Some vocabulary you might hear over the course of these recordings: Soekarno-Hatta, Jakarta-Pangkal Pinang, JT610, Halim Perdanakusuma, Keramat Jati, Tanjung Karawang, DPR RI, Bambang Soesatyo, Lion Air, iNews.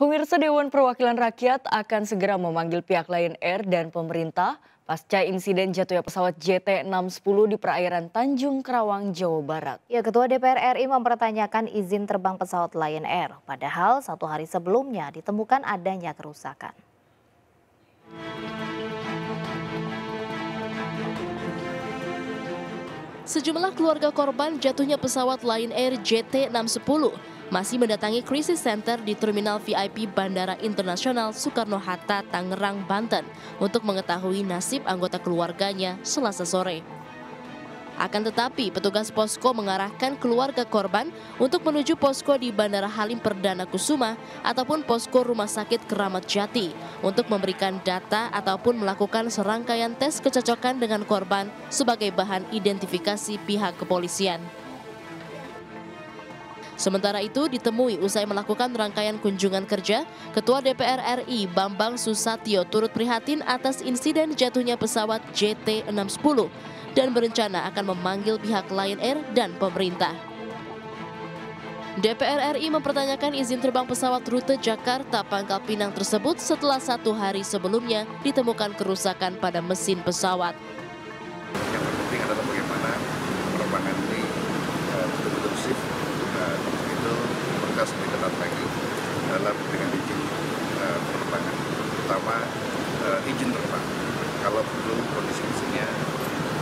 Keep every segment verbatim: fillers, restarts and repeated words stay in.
Pemirsa, Dewan Perwakilan Rakyat akan segera memanggil pihak Lion Air dan pemerintah pasca insiden jatuhnya pesawat J T enam satu nol di perairan Tanjung Karawang, Jawa Barat. Ya, Ketua D P R R I mempertanyakan izin terbang pesawat Lion Air, padahal satu hari sebelumnya ditemukan adanya kerusakan. Sejumlah keluarga korban jatuhnya pesawat Lion Air J T enam satu nol masih mendatangi krisis center di Terminal V I P Bandara Internasional Soekarno-Hatta, Tangerang, Banten untuk mengetahui nasib anggota keluarganya Selasa sore. Akan tetapi, petugas posko mengarahkan keluarga korban untuk menuju posko di Bandara Halim Perdanakusuma ataupun posko Rumah Sakit Keramat Jati untuk memberikan data ataupun melakukan serangkaian tes kecocokan dengan korban sebagai bahan identifikasi pihak kepolisian. Sementara itu ditemui usai melakukan rangkaian kunjungan kerja, Ketua D P R R I Bambang Soesatyo turut prihatin atas insiden jatuhnya pesawat J T enam satu nol dan berencana akan memanggil pihak Lion Air dan pemerintah. D P R R I mempertanyakan izin terbang pesawat rute Jakarta-Pangkal Pinang tersebut setelah satu hari sebelumnya ditemukan kerusakan pada mesin pesawat. Yang penting adalah bagaimana penerbangan ini betul-betul safe. Kita lebih ketat lagi dalam dengan izin uh, penerbangan, terutama uh, izin terbang. Kalau belum kondisi mesinnya,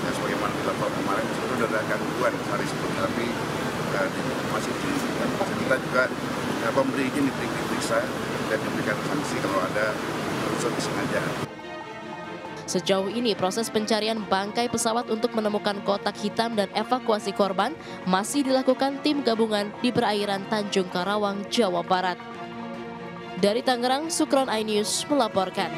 ya, sebagaimana dilaporkan kemarin, itu ada gangguan hari sebelumnya, tapi uh, masih diizinkan. Kita juga uh, pemberi izin diperiksa dan diberikan sanksi kalau ada unsur kesengajaan. Sejauh ini proses pencarian bangkai pesawat untuk menemukan kotak hitam dan evakuasi korban masih dilakukan tim gabungan di perairan Tanjung Karawang, Jawa Barat. Dari Tangerang, Sukron iNews melaporkan.